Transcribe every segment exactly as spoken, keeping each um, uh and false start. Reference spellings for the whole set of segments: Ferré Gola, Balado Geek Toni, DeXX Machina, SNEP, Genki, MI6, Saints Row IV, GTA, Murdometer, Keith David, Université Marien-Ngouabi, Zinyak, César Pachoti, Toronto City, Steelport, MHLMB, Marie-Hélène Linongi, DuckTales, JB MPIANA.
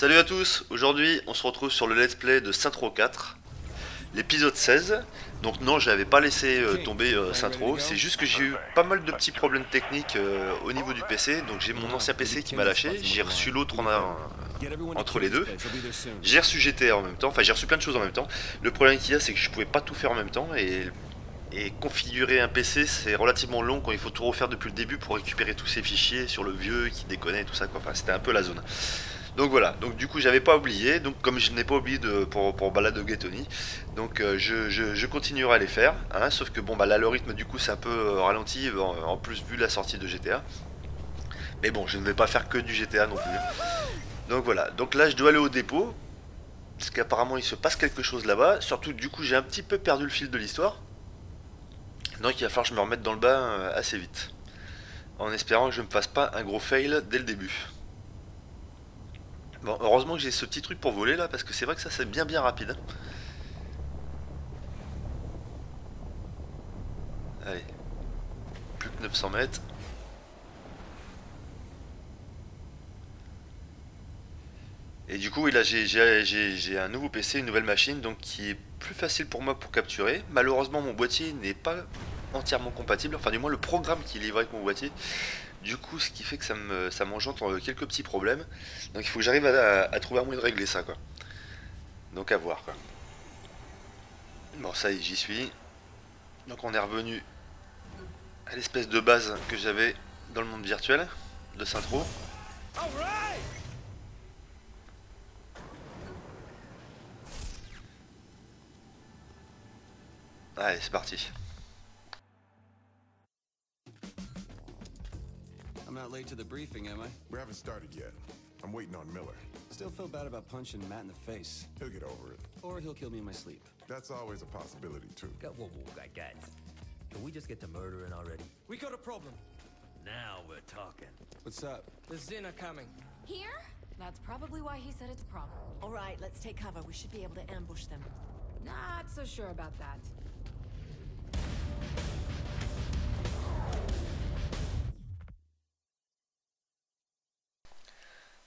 Salut à tous, aujourd'hui on se retrouve sur le let's play de Saints Row quatre, l'épisode seize. Donc non, j'avais pas laissé euh, tomber euh, Saints Row, c'est juste que j'ai eu pas mal de petits problèmes techniques euh, au niveau du P C. Donc j'ai mon ancien P C qui m'a lâché, j'ai reçu l'autre en un... entre les deux. J'ai reçu G T A en même temps, enfin j'ai reçu plein de choses en même temps. Le problème qu'il y a, c'est que je pouvais pas tout faire en même temps et, et configurer un P C c'est relativement long quand il faut tout refaire depuis le début pour récupérer tous ces fichiers sur le vieux qui déconnait et tout ça quoi. Enfin c'était un peu la zone. Donc voilà, donc du coup j'avais pas oublié, donc comme je n'ai pas oublié de, pour, pour Balado Geek Toni, donc euh, je, je, je continuerai à les faire, hein, sauf que bon bah là le rythme du coup c'est un peu ralenti, en, en plus vu la sortie de G T A, mais bon je ne vais pas faire que du G T A non plus. Donc voilà, donc là je dois aller au dépôt, parce qu'apparemment il se passe quelque chose là-bas, surtout du coup j'ai un petit peu perdu le fil de l'histoire, donc il va falloir que je me remette dans le bain assez vite, en espérant que je ne me fasse pas un gros fail dès le début. Bon, heureusement que j'ai ce petit truc pour voler là, parce que c'est vrai que ça c'est bien bien rapide. Allez, plus que neuf cents mètres. Et du coup, là j'ai un nouveau P C, une nouvelle machine, donc qui est plus facile pour moi pour capturer. Malheureusement, mon boîtier n'est pas entièrement compatible, enfin du moins le programme qui est livré avec mon boîtier. Du coup, ce qui fait que ça me, ça m'engendre quelques petits problèmes. Donc, il faut que j'arrive à, à, à trouver un moyen de régler ça, quoi. Donc, à voir, quoi. Bon, ça y est, j'y suis. Donc, on est revenu à l'espèce de base que j'avais dans le monde virtuel de Saints Row. Allez, c'est parti. I'm not late to the briefing, am I? We haven't started yet. I'm waiting on Miller. Still feel bad about punching Matt in the face. He'll get over it. Or he'll kill me in my sleep. That's always a possibility, too. Whoa, whoa, whoa, guys. Can we just get to murdering already? We got a problem. Now we're talking. What's up? The Zin are coming. Here? That's probably why he said it's a problem. All right, let's take cover. We should be able to ambush them. Not so sure about that.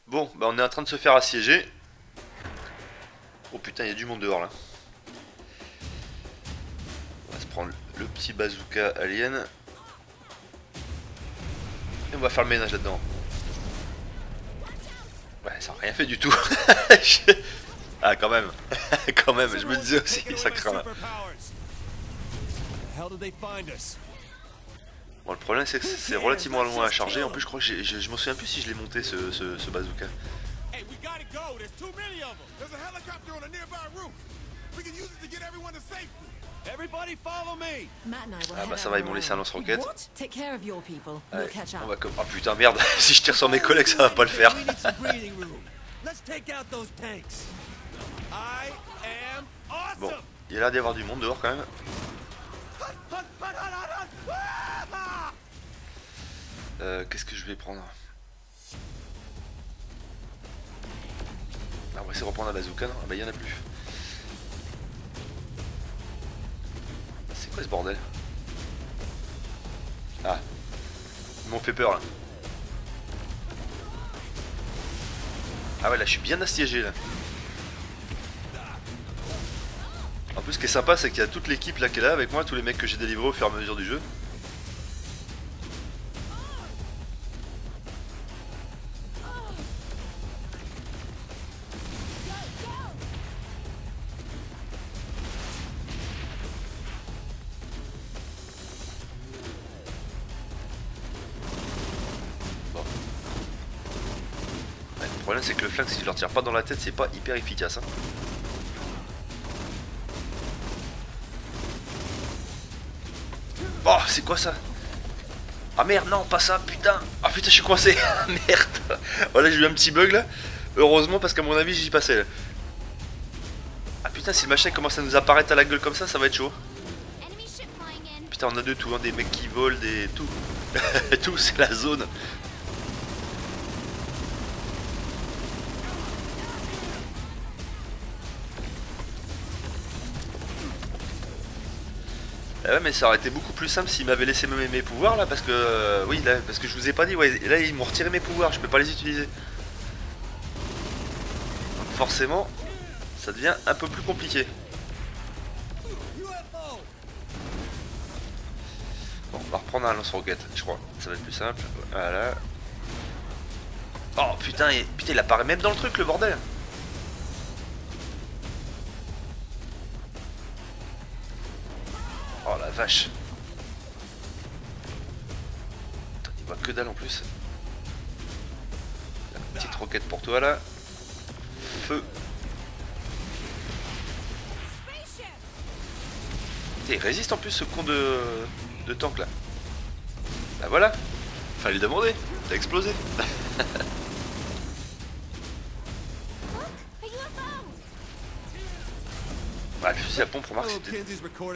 Bon, bah on est en train de se faire assiéger. Oh putain, il y a du monde dehors là. On va se prendre le petit bazooka alien. Et on va faire le ménage là-dedans. Ouais, ça n'a rien fait du tout. je... Ah, quand même. quand même, je me disais aussi, ça craint. Bon, le problème c'est que c'est relativement loin à charger. En plus, je crois que je, je me souviens plus si je l'ai monté ce, ce, ce bazooka. Ah bah ça va, ils m'ont laissé un lance-roquette. On va comme... Oh putain, merde, si je tire sur mes collègues, ça va pas le faire. Bon, il y a l'air d'y avoir du monde dehors quand même. Euh, Qu'est-ce que je vais prendre? Ah, on va essayer de reprendre la bazooka, non? Ah bah y'en a plus. C'est quoi ce bordel? Ah, ils m'ont fait peur là. Ah ouais, là je suis bien assiégé là. En plus, ce qui est sympa, c'est qu'il y a toute l'équipe là qui est là avec moi, tous les mecs que j'ai délivrés au fur et à mesure du jeu. Le problème c'est que le flingue, si tu leur tires pas dans la tête, c'est pas hyper efficace hein. Oh c'est quoi ça? Ah merde non pas ça putain. Ah putain je suis coincé. Merde. Voilà j'ai eu un petit bug là. Heureusement parce qu'à mon avis j'y passais là. Ah putain si le machin commence à nous apparaître à la gueule comme ça, ça va être chaud. Putain on a de tout hein, des mecs qui volent, des tout. Tout c'est la zone. Ouais mais ça aurait été beaucoup plus simple s'ils m'avaient laissé même mes pouvoirs là parce que euh, oui là parce que je vous ai pas dit ouais là ils m'ont retiré mes pouvoirs, je peux pas les utiliser. forcément, ça devient un peu plus compliqué. Bon, on va reprendre un lance-roquette, je crois. Ça va être plus simple. Voilà. Oh putain, il... putain, il apparaît même dans le truc, le bordel. Oh la vache. Putain, il voit que dalle en plus. Une petite roquette pour toi là. Feu. Putain, il résiste en plus ce con de, de tank là. Bah voilà. Fallait le demander. T'as explosé. Ouais, le fusil à pompe, remarque, c'était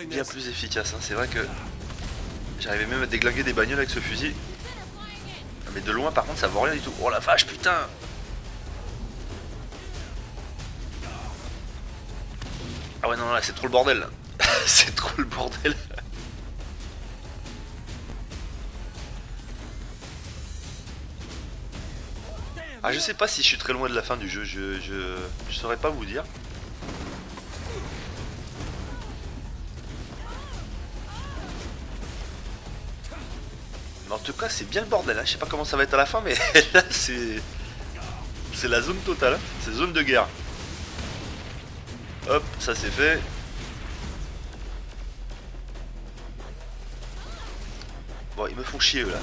bien plus efficace. Hein. C'est vrai que j'arrivais même à déglinguer des bagnoles avec ce fusil. Mais de loin, par contre, ça vaut rien du tout. Oh la vache, putain! Ah ouais, non, là, c'est trop le bordel. C'est trop le bordel. Ah, je sais pas si je suis très loin de la fin du jeu. Je, je, je saurais pas vous dire. Mais en tout cas, c'est bien le bordel, hein. Je sais pas comment ça va être à la fin, mais là, c'est... c'est la zone totale, hein. C'est zone de guerre. Hop, ça c'est fait. Bon, ils me font chier, eux, là.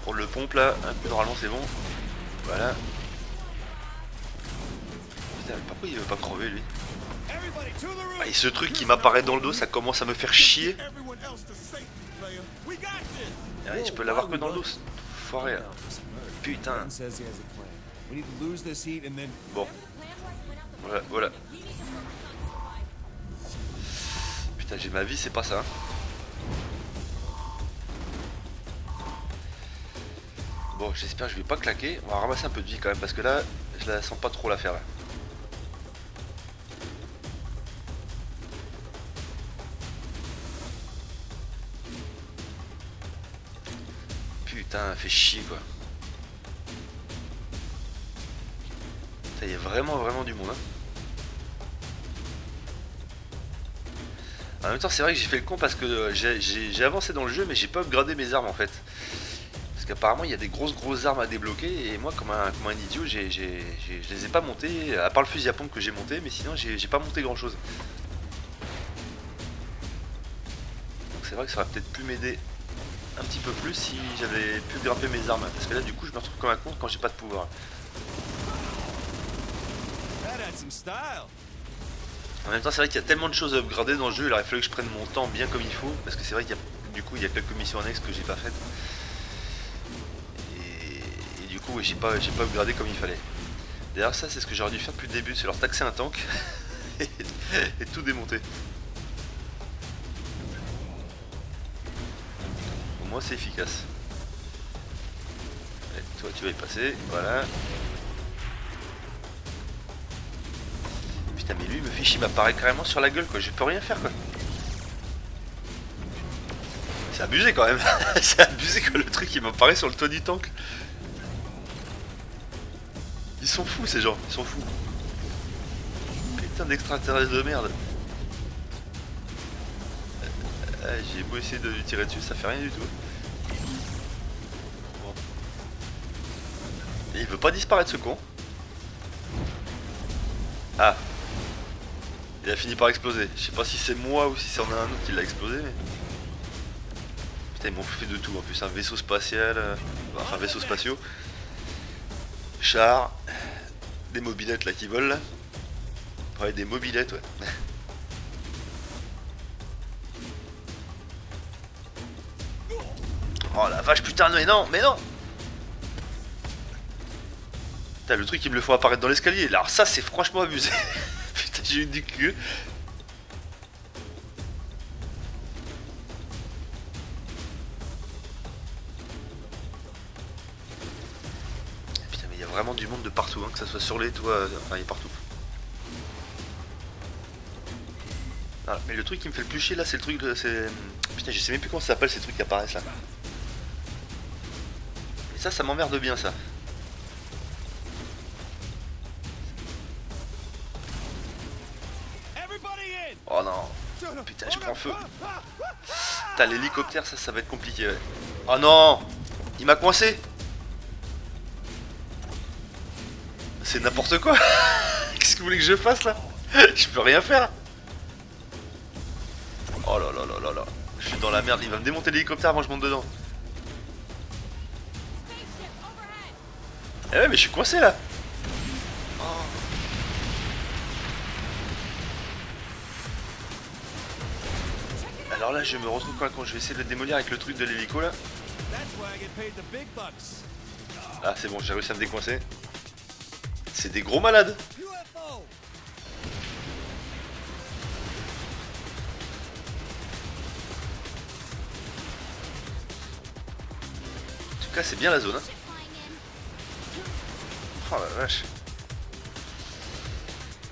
Prendre le pompe, là. Un peu normalement, c'est bon. Voilà. Putain, mais pourquoi il veut pas crever, lui? Ah, et ce truc qui m'apparaît dans le dos, ça commence à me faire chier. Ah oui, je peux l'avoir que dans le dos, foiré là. Putain. Bon. Voilà, voilà. Putain, j'ai ma vie, c'est pas ça. Hein. Bon, j'espère que je vais pas claquer. On va ramasser un peu de vie quand même, parce que là, je la sens pas trop l'affaire là. Putain, fait chier quoi. Ça y est, vraiment vraiment du monde. Hein. En même temps, c'est vrai que j'ai fait le con parce que j'ai avancé dans le jeu, mais j'ai pas upgradé mes armes en fait. Parce qu'apparemment, il y a des grosses grosses armes à débloquer et moi, comme un, comme un idiot, j'ai, j'ai, j'ai, je les ai pas montées. À part le fusil à pompe que j'ai monté, mais sinon, j'ai pas monté grand chose. Donc c'est vrai que ça aurait peut-être pu m'aider un petit peu plus si j'avais pu grimper mes armes, parce que là du coup je me retrouve comme un con quand j'ai pas de pouvoir. En même temps, c'est vrai qu'il y a tellement de choses à upgrader dans le jeu, il aurait fallu que je prenne mon temps bien comme il faut, parce que c'est vrai qu'il y a du coup il y a quelques missions annexes que j'ai pas faites et, et du coup j'ai pas j'ai pas upgradé comme il fallait. D'ailleurs, ça c'est ce que j'aurais dû faire depuis le début, c'est leur taxer un tank et, et tout démonter. Moi c'est efficace. Allez, toi tu vas y passer, voilà. Putain, mais lui il me fiche, il m'apparaît carrément sur la gueule quoi, je peux rien faire quoi. C'est abusé quand même. C'est abusé que le truc il m'apparaît sur le toit du tank. Ils sont fous ces gens, ils sont fous. Putain d'extraterrestre de merde. J'ai beau essayer de lui tirer dessus, ça fait rien du tout. Bon. Et il veut pas disparaître ce con. Ah. Il a fini par exploser. Je sais pas si c'est moi ou si c'en a un autre qui l'a explosé, mais... Putain, ils m'ont fait de tout en plus, un vaisseau spatial, euh... enfin vaisseau spatiaux. Char. Des mobilettes là qui volent là. Ouais, des mobilettes, ouais. Oh la vache, putain, mais non, mais non. Putain, le truc, il me le faut apparaître dans l'escalier. Alors ça, c'est franchement abusé. Putain, j'ai eu du cul. Putain, mais il y a vraiment du monde de partout, hein, que ça soit sur les toits, euh, enfin, il est partout. Ah, mais le truc qui me fait le plus chier, là, c'est le truc de... Putain, je sais même plus comment ça s'appelle, ces trucs qui apparaissent, là. Ça, ça m'emmerde bien ça. Oh non. Putain, je prends feu. Putain, l'hélicoptère, ça, ça va être compliqué. Ouais. Oh non. Il m'a coincé. C'est n'importe quoi. Qu'est-ce que vous voulez que je fasse là? Je peux rien faire. Oh là là là là là. Je suis dans la merde, il va me démonter l'hélicoptère avant que je monte dedans. Eh ouais, mais je suis coincé là. Oh. Alors là je me retrouve quoi quand je vais essayer de le démolir avec le truc de l'hélico là. Ah c'est bon, j'ai réussi à me décoincer. C'est des gros malades. En tout cas c'est bien la zone hein. Oh la vache.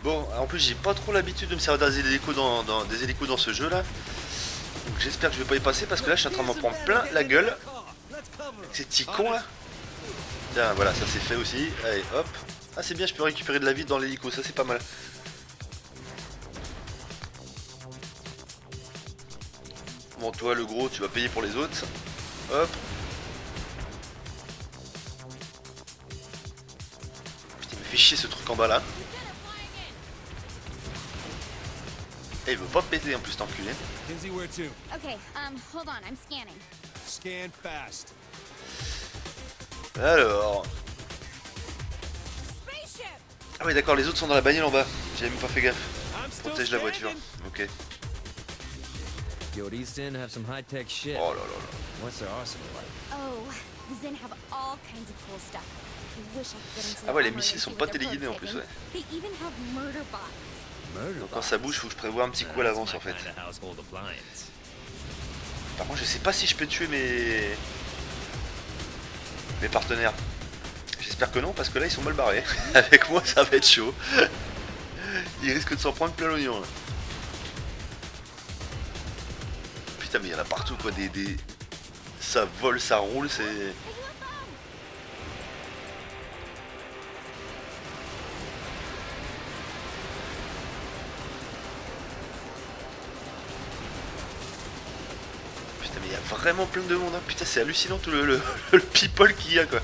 Bon, en plus j'ai pas trop l'habitude de me servir des hélicos dans, dans, des hélicos dans ce jeu là. Donc j'espère que je vais pas y passer parce que là je suis en train de m'en prendre plein la gueule. Avec ces petits cons là. Tiens voilà, ça c'est fait aussi. Allez hop. Ah c'est bien, je peux récupérer de la vie dans l'hélico, ça c'est pas mal. Bon toi le gros, tu vas payer pour les autres. Hop. Fait chier ce truc en bas là. Et il veut pas péter en plus t'enculé. Alors. Ah oui d'accord, les autres sont dans la bagnole en bas. J'avais même pas fait gaffe. Protège la voiture. Ok. Oh là là là. Ah ouais, les missiles sont pas téléguidés en plus, ouais. Donc quand ça bouge, faut que je prévoie un petit coup à l'avance en fait. Par contre, je sais pas si je peux tuer mes mes partenaires. J'espère que non, parce que là ils sont mal barrés. Avec moi, ça va être chaud. Ils risquent de s'en prendre plein l'oignon. Putain, mais il y en a partout quoi, des des ça vole, ça roule, c'est. Vraiment plein de monde hein. Putain c'est hallucinant tout le, le, le people qu'il y a quoi.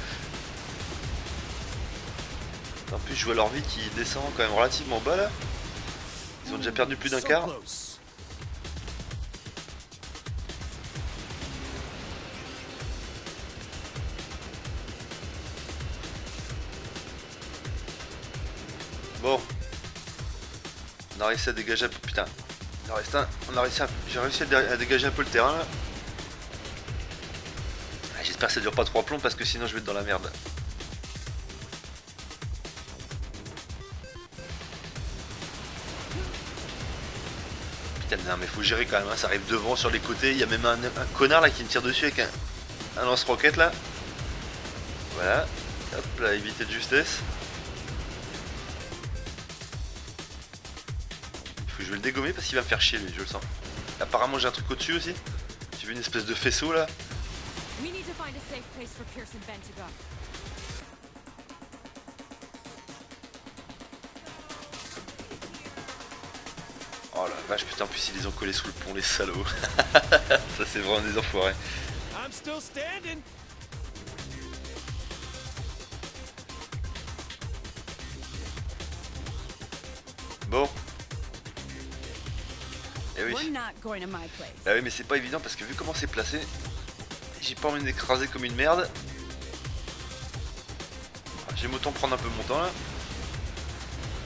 En plus je vois leur vie qui descend quand même relativement bas là. Ils ont déjà perdu plus d'un quart. Bon. On a réussi à dégager un peu. Putain. On a réussi à, on a réussi à, j'ai réussi à dégager un peu le terrain là. J'espère que ça dure pas trois plombs parce que sinon je vais être dans la merde. Putain non mais faut gérer quand même hein. Ça arrive devant sur les côtés, il y a même un, un connard là qui me tire dessus avec un, un lance-roquette là. Voilà, hop là, éviter de justesse. Faut que je vais le dégommer parce qu'il va me faire chier lui, je le sens. Apparemment j'ai un truc au-dessus aussi. J'ai vu une espèce de faisceau là. Oh la vache putain, en plus ils les ont collés sous le pont les salauds. Ça c'est vraiment des enfoirés. Bon. Eh oui. Ah oui mais c'est pas évident parce que vu comment c'est placé. J'ai pas envie d'écraser comme une merde. J'aime autant prendre un peu mon temps là.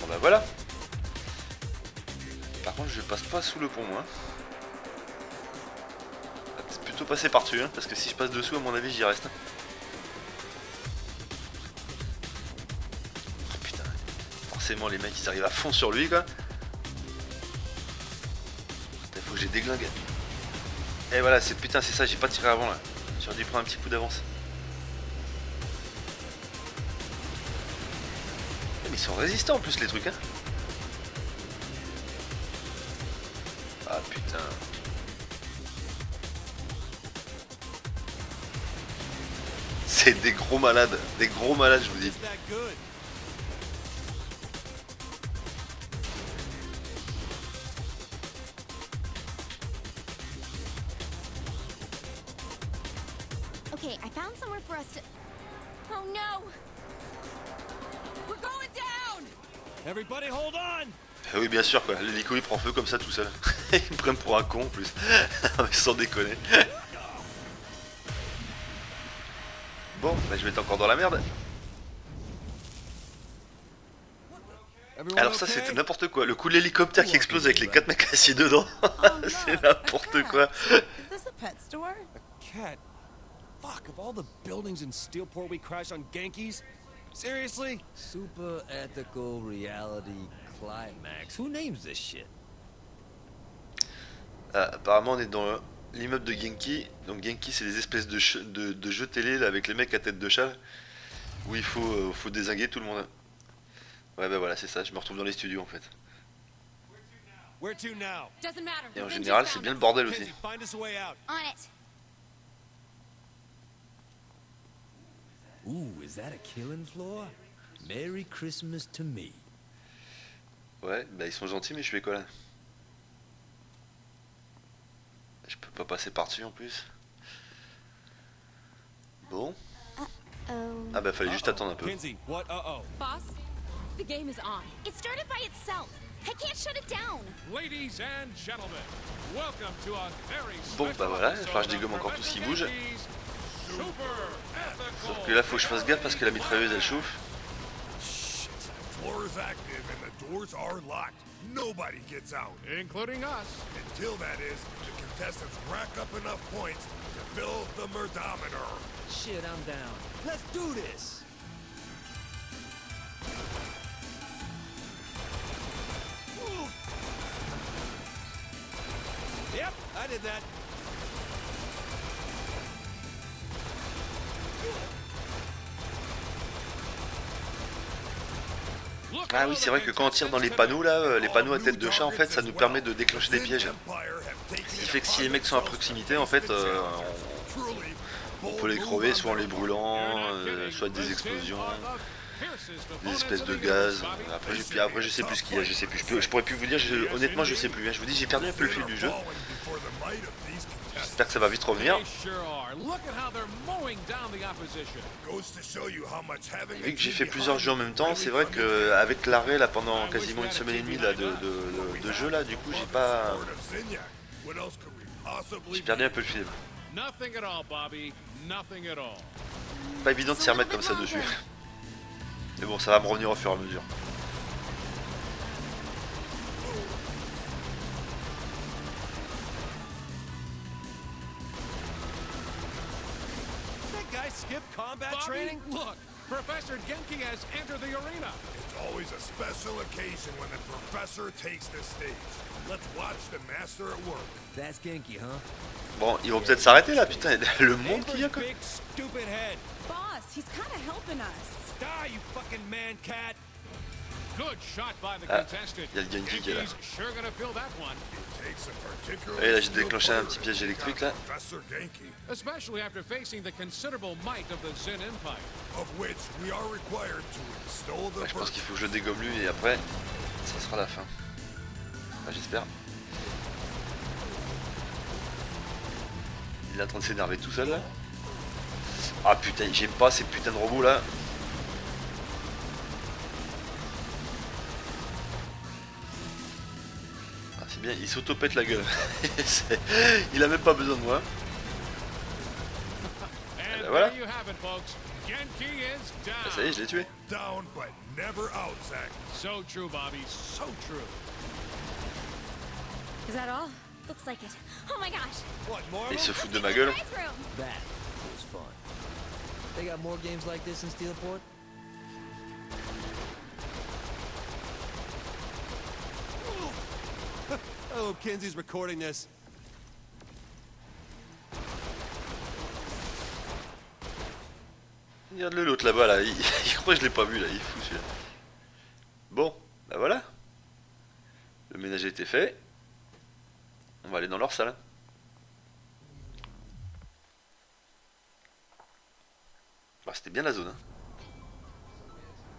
Bon bah voilà. Par contre je passe pas sous le pont moi. C'est plutôt passer par dessus hein, parce que si je passe dessous à mon avis j'y reste. Oh, putain. Forcément les mecs ils arrivent à fond sur lui quoi. Putain, faut que j'ai déglingue. Et voilà c'est putain c'est ça, j'ai pas tiré avant là. J'aurais dû prendre un petit coup d'avance. Mais ils sont résistants en plus les trucs hein. Ah putain. C'est des gros malades. Des gros malades je vous dis. found somewhere for us to... Oh no! We're going down! Everybody hold on! Oui, bien sûr, quoi. L'hélico il prend feu comme ça tout seul. Ils me prennent pour un con en plus. Sans déconner. Bon, bah, je vais être encore dans la merde. Alors ça c'était n'importe quoi, le coup de l'hélicoptère qui explose avec les quatre mecs assis dedans, c'est n'importe quoi. Fuck, of all the buildings in Steelport we crashed on Genki's? Seriously? Super ethical reality climax. Who names this shit? Ah, apparemment on est dans l'immeuble de Genki. Donc Genki c'est les espèces de, de, de jeux télé là, avec les mecs à tête de châle où il faut, euh, faut dézinguer tout le monde. Ouais bah voilà c'est ça, je me retrouve dans les studios en fait. Et en général c'est bien le bordel aussi. Ooh, is that a killing floor? Merry Christmas to me. Ouais, bah ils sont gentils mais je fais quoi là? Je peux pas passer par-dessus en plus. Bon. Ah bah fallait juste attendre un peu. The game is on. It started by itself. I can't shut it down. Ladies and gentlemen, welcome to our very special. Bon bah voilà, enfin je dégomme encore tout ce qui bouge. Sauf que là faut que je fasse gaffe parce que la mitrailleuse elle chauffe. Floor is active and the doors are locked. Nobody gets out, including us. Until that is, the contestants rack up enough points to fill the murdometer. Shit, I'm down. Let's do this. Yep, I did that. Ah oui, c'est vrai que quand on tire dans les panneaux là, les panneaux à tête de chat en fait, ça nous permet de déclencher des pièges. Ce qui fait que si les mecs sont à proximité en fait, euh, on peut les crever soit en les brûlant, euh, soit des explosions. Des espèces de gaz. Après, j'ai, après je sais plus ce qu'il y a, je sais plus. Je, peux, je pourrais plus vous dire, je, honnêtement je sais plus. Je vous dis j'ai perdu un peu le fil du jeu. J'espère que ça va vite revenir. Vu que j'ai fait plusieurs jeux en même temps, c'est vrai que avec l'arrêt là pendant quasiment une semaine et demie là, de, de, de, de jeu là, du coup j'ai pas. J'ai perdu un peu le fil. Pas évident de s'y remettre comme ça dessus. Mais bon, ça va me revenir au fur et à mesure. Bon, ils vont peut-être s'arrêter là, putain, le monde qu'il y a quoi. Ah, il y a le Genki qui est là. Et là j'ai déclenché un petit piège électrique là. Ouais, je pense qu'il faut que je dégomme lui et après ça sera la fin. Ah, j'espère. Il est en train de s'énerver tout seul là. Ah putain, j'aime pas ces putains de robots là. Bien, il s'auto-pète la gueule. Il a même pas besoin de moi. Et ben voilà. Et ça y est, je l'ai tué. Et ils se foutent de ma gueule. Oh, Kinsey's recording this. Regarde-le l'autre là-bas là, il, il croit que je l'ai pas vu là, il est fou celui-là. Bon, bah voilà. Le ménage a été fait. On va aller dans leur salle. Bah, c'était bien la zone. Hein.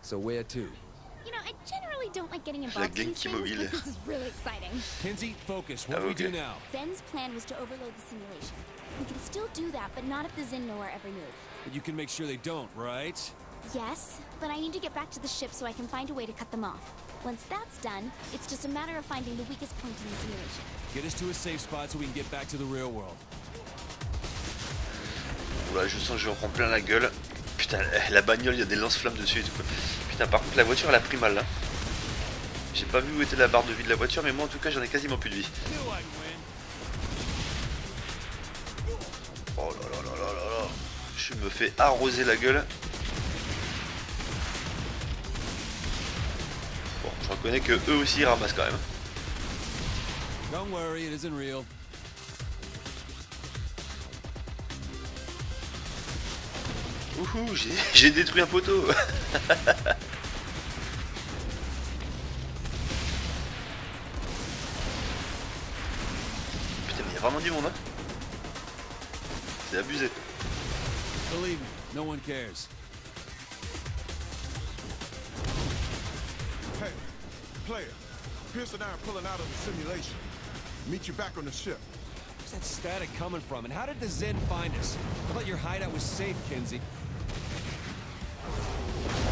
So where to? La Genki mobile. Ah, okay. Ben's plan was to overload the simulation. We can still do that, but not if the Zin know our every move. But you can make sure they don't, right? Yes, but I need to get back to the ship so I can find a way to cut them off. Once that's done, it's just a matter of finding the weakest point in the simulation. Get us to a safe spot so we can get back to the real world. Oula, je sens que je reprends plein la gueule. Putain, la bagnole, il y a des lance-flammes dessus et tout. Putain, par contre, la voiture, elle a pris mal, là. J'ai pas vu où était la barre de vie de la voiture, mais moi, en tout cas, j'en ai quasiment plus de vie. Oh là là là là là là. Je me fais arroser la gueule. Bon, je reconnais que eux aussi ils ramassent quand même. Don't worry, it isn't real. Ouhou, j'ai détruit un poteau. Putain, mais y'a vraiment du monde, hein. C'est abusé. Believe me, no one cares. Hey, player. Pierce and I are pulling out of the simulation. Meet you back on the ship. Where's that static coming from? And how did the Zen find us? I thought your hideout was safe, Kenzie.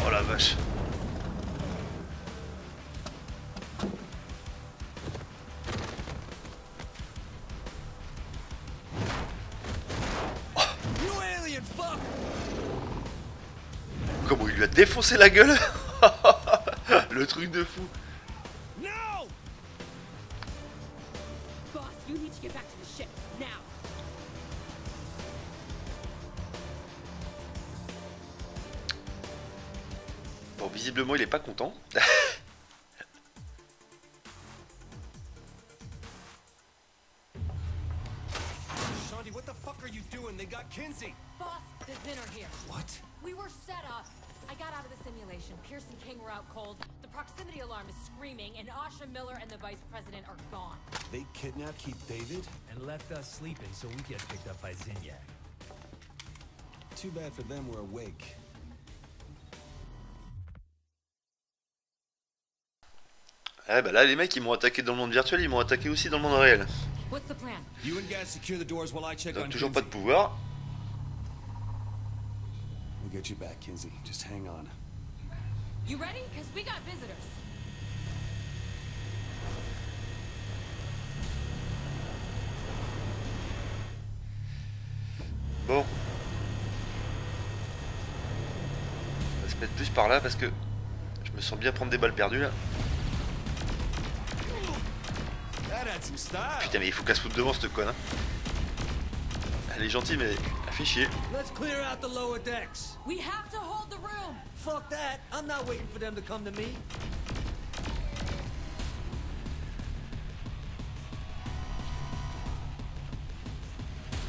Oh la vache. Comment il lui a défoncé la gueule. Le truc de fou. Bon, visiblement il est pas content. Left us sleeping, so we get picked up by Zinyak. Too bad for them, we're awake. Eh ben là, les mecs, ils m'ont attaqué dans le monde virtuel, ils m'ont attaqué aussi dans le monde réel. Donc toujours pas de pouvoir. We'll get you back, Kinsey. Just hang on. You ready? Because we got visitors. Bon. On va se mettre plus par là parce que je me sens bien prendre des balles perdues là. Putain mais il faut qu'elle se foute devant cette conne hein. Elle est gentille mais elle fait chier.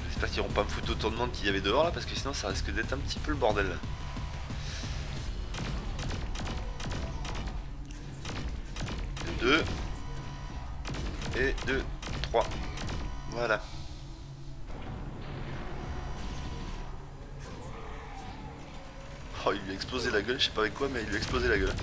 J'espère qu'ils n'iront pas me foutre autant de monde qu'il y avait dehors là parce que sinon ça risque d'être un petit peu le bordel là. deux et deux, trois. Voilà. Oh il lui a explosé la gueule, je sais pas avec quoi mais il lui a explosé la gueule.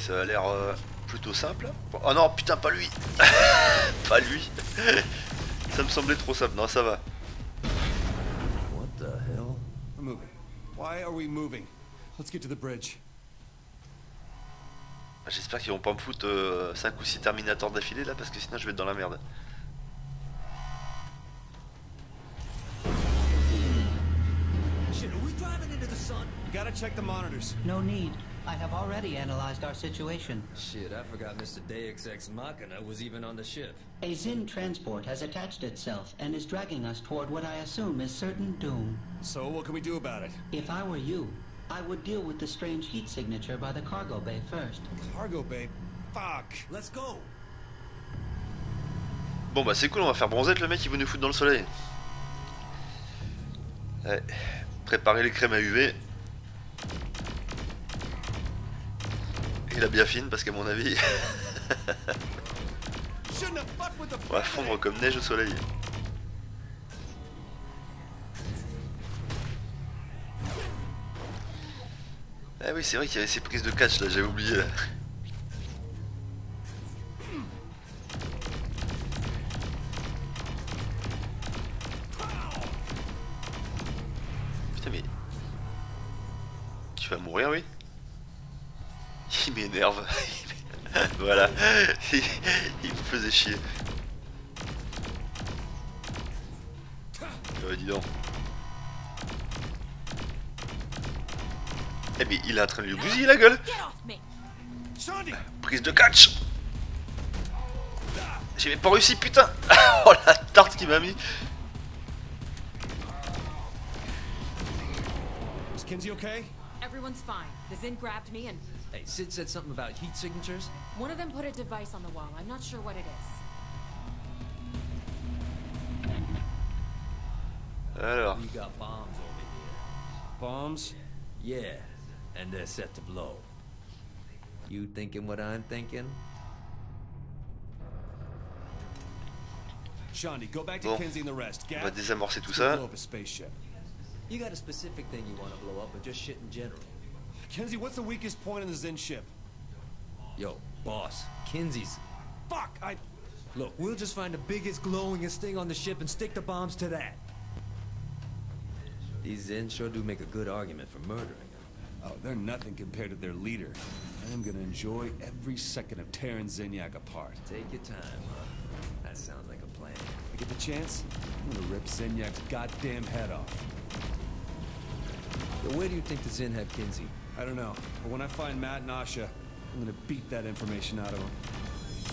Ça a l'air euh, plutôt simple. Oh non, putain, pas lui. Pas lui. Ça me semblait trop simple. Non, ça va. What the hell? We're moving. Why are we moving? Let's get to the bridge. J'espère qu'ils vont pas me foutre euh, cinq ou six Terminators d'affilée là parce que sinon je vais être dans la merde. Shit, are we driving into the sun? You gotta check the monitors. No need. I have already analyzed our situation. Shit, I forgot Mister DeXX Machina was even on the ship. A Zin transport has attached itself and is dragging us toward what I assume is certain doom. So what can we do about it? If I were you, I would deal with the strange heat signature by the cargo bay first. Cargo bay? Fuck! Let's go! Bon bah c'est cool, on va faire bronzette le mec qui veut nous foutre dans le soleil. Allez, préparez les crèmes à U V. Il a bien fini parce qu'à mon avis On va fondre comme neige au soleil. Ah oui, c'est vrai qu'il y avait ces prises de catch là, j'avais oublié là. Putain mais... Tu vas mourir, oui? Il m'énerve. Voilà, il, il me faisait chier. Ouais, dis donc. Eh mais il est en train de lui bousiller la gueule. Prise de catch. J'ai même pas réussi, putain. Oh la tarte qu'il m'a mis. Is Kinsey okay? Everyone's fine. The Zin grabbed me and... Hey, Sid said something about heat signatures. One of them put a device on the wall. I'm not sure what it is. Alors. We got bombs over here. Bombs? Yeah. And they're set to blow. You thinking what I'm thinking? Shandi, go back to Kenzie and the rest. On va désamorcer tout ça. You got a specific thing you want to blow up, or just shit in general? Kinsey, what's the weakest point in the Zin ship? Yo, boss, Kinsey's. Fuck, I... Look, we'll just find the biggest, glowingest thing on the ship and stick the bombs to that. These Zin sure do make a good argument for murdering them. Oh, they're nothing compared to their leader. I'm gonna enjoy every second of tearing Zinyak apart. Take your time, huh? That sounds like a plan. If I get the chance, I'm gonna rip Zinyak's goddamn head off. But where do you think the Zin have Kinsey? I don't know, but when I find Matt and Asha, I'm gonna beat that information out of him.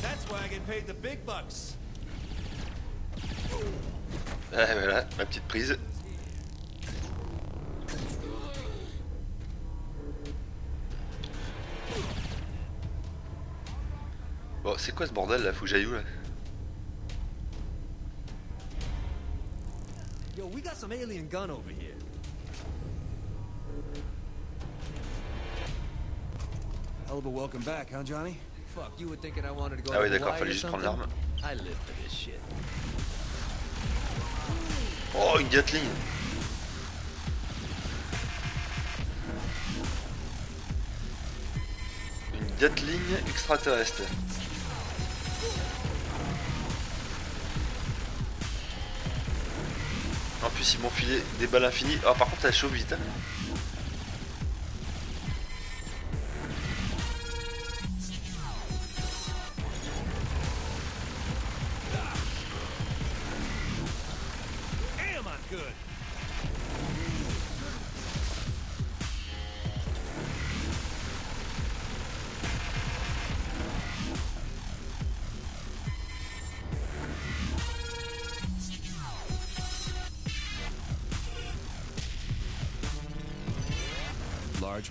That's why I get paid the big bucks. Ah, voilà, ma petite prise. Bon, c'est quoi ce bordel là? Faut que j'aille où là? Yo, we got some alien gun over here. Ah oui d'accord, fallait juste prendre l'arme. Oh une Gatling. Une Gatling extraterrestre. En plus ils m'ont filé des balles infinies. Ah oh, par contre elle chauffe vite.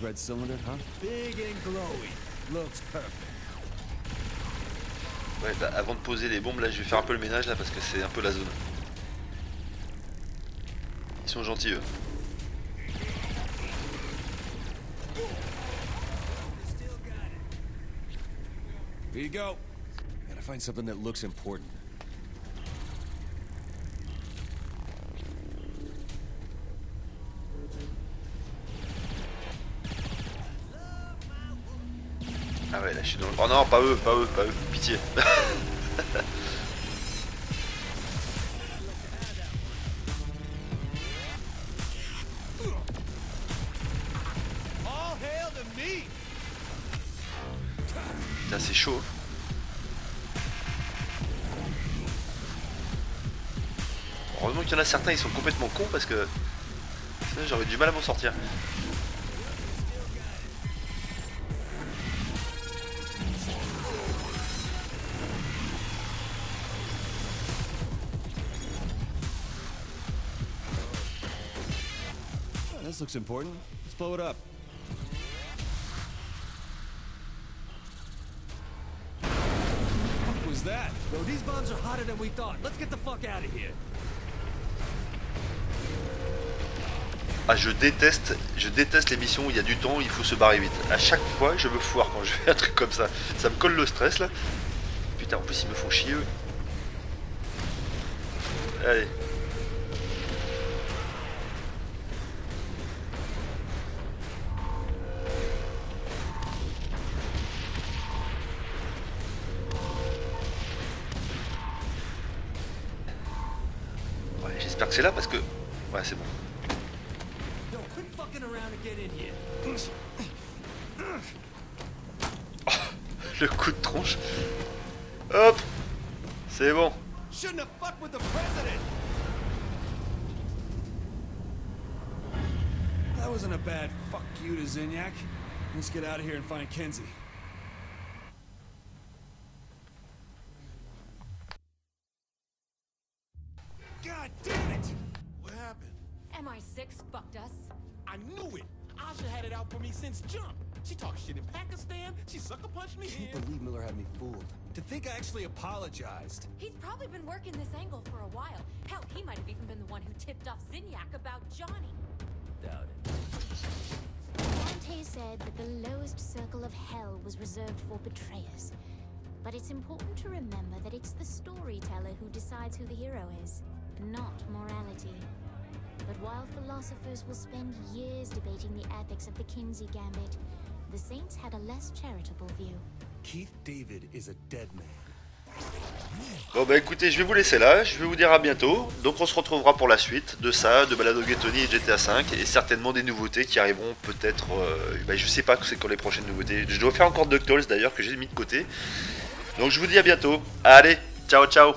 Red cylinder, huh? Big and glowy. Looks perfect. Ouais, bah avant de poser les bombes, là je vais faire un peu le ménage là parce que c'est un peu la zone. Ils sont gentils eux. Here you go. Gotta find something that looks important. Ah ouais là je suis dans le... Oh non pas eux, pas eux, pas eux, pitié. Putain c'est chaud. Heureusement qu'il y en a certains, ils sont complètement cons parce que... Sinon j'aurais du mal à m'en sortir. Looks important. Let's blow it up. What was that? Bro, these bombs are hotter than we thought. Let's get the fuck out of here. Ah, je déteste, je déteste les missions où il y a du temps, où il faut se barrer vite. À chaque fois, je me foire quand je fais un truc comme ça. Ça me colle le stress là. Putain, en plus ils me font chier eux. Allez. Ouais, j'espère que c'est là parce que... Ouais, c'est bon. Oh, le coup de tronche. Hop, c'est bon. That wasn't a bad fuck you to Zinyak. Let's get out of here and find Kenzie. God damn it! What happened? M I six fucked us. I knew it. Asha had it out for me since jump. She talked shit in Pakistan. She sucker punched me. I can't believe Miller had me fooled. To think I actually apologized. He's probably been working this angle for a while. Hell, he might have even been the one who tipped off Zinyak about Johnny. Doubt it. Dante said that the lowest circle of hell was reserved for betrayers. But it's important to remember that it's the storyteller who decides who the hero is, not morality. But while philosophers will spend years debating the ethics of the Kinsey Gambit, the Saints had a less charitable view. Keith David is a dead man. Bon bah écoutez, je vais vous laisser là, je vais vous dire à bientôt. Donc on se retrouvera pour la suite de ça, de Balado Geek Toni et G T A cinq, et certainement des nouveautés qui arriveront peut-être... Euh, bah je sais pas c'est quand les prochaines nouveautés. Je dois faire encore DuckTales d'ailleurs que j'ai mis de côté. Donc je vous dis à bientôt. Allez, ciao ciao.